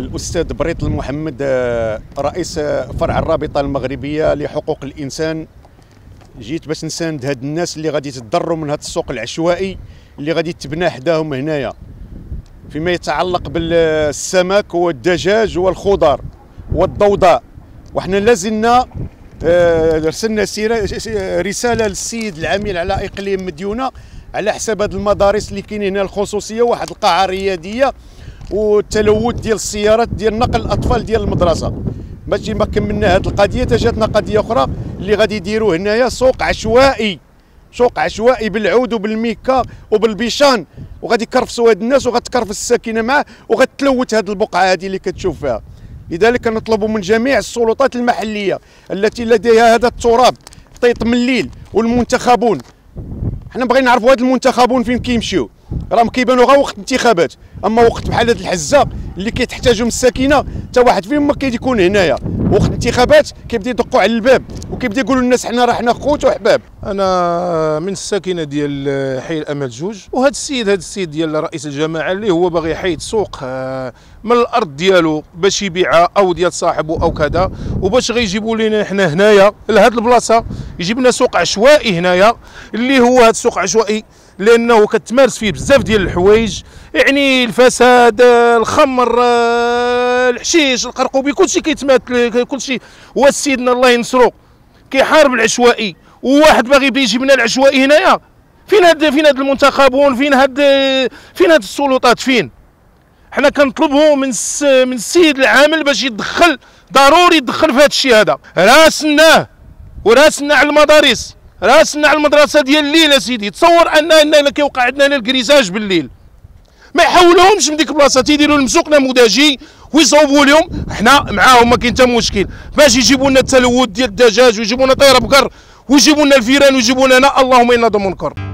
الأستاذ بريط المحمد رئيس فرع الرابطة المغربية لحقوق الإنسان. جيت باش نساند هاد الناس اللي غادي يتضروا من هاد السوق العشوائي اللي غادي تبنى حداهم هنايا فيما يتعلق بالسمك والدجاج والخضار والضوضاء. وحنا لازلنا رسلنا رسالة للسيد العميل على إقليم مديونة على حساب هاد المدارس اللي كاين هنا، الخصوصية واحد القاعة رياضية والتلوث ديال السيارات ديال نقل الأطفال ديال المدرسة. باش ما كملنا هاد القضية تجاتنا قضية أخرى اللي غادي يديروا هنايا سوق عشوائي بالعود وبالميكا وبالبيشان، وغادي يكرفسوا هاد الناس وغتكرفس الساكنة معاه وغتلوث هاد البقعة هادي اللي كتشوف فيها. لذلك نطلب من جميع السلطات المحلية التي لديها هذا التراب طيط من الليل والمنتخبون، حنا بغينا نعرفوا هاد المنتخبون فين كيمشيو. راهم كيبانوا غا وقت انتخابات، اما وقت بحال هاد الحزه اللي كيتحتاجهم الساكنه حتى واحد فيهم ما كيكون هنايا. وقت انتخابات كيبدا يدقوا على الباب وكيبدا يقولوا للناس حنا راه حنا خوت وحباب. انا من الساكنه ديال حي الامل جوج، وهذا السيد ديال رئيس الجماعه اللي هو باغي يحيد سوق من الارض ديالو باش يبيعها او ديال صاحبه او كذا، وباش غيجيبوا لنا حنا هنايا لهاد البلاصه يجيبنا سوق عشوائي هنايا اللي هو هذا السوق عشوائي لانه كتمارس فيه بزاف ديال الحوايج، يعني الفساد، الخمر، الحشيش، القرقوبي، كلشي كيتماثل كلشي. وسيدنا الله ينصرو كيحارب العشوائي، وواحد باغي يجيبنا العشوائي هنايا. فين هاد المنتخبون؟ فين هاد السلطات؟ فين؟ حنا كنطلبوا من السيد العامل باش يدخل، ضروري يدخل في هاد الشيء هذا. راسناه وراسنا على المدارس، راسنا على المدرسه ديال الليل. اسيدي تصور اننا كيوقع عندنا هنا الكريزاج بالليل، ما يحولهمش من ديك البلاصه، تيديروا لهم نموذجي ويصوبوا لهم. حنا معاهم ما كاين حتى مشكل باش يجيبوا لنا التلوث ديال الدجاج ويجيبوا لنا طير بقر ويجيبوا لنا الفيران ويجيبوا لنا، اللهم انا ضمنكم.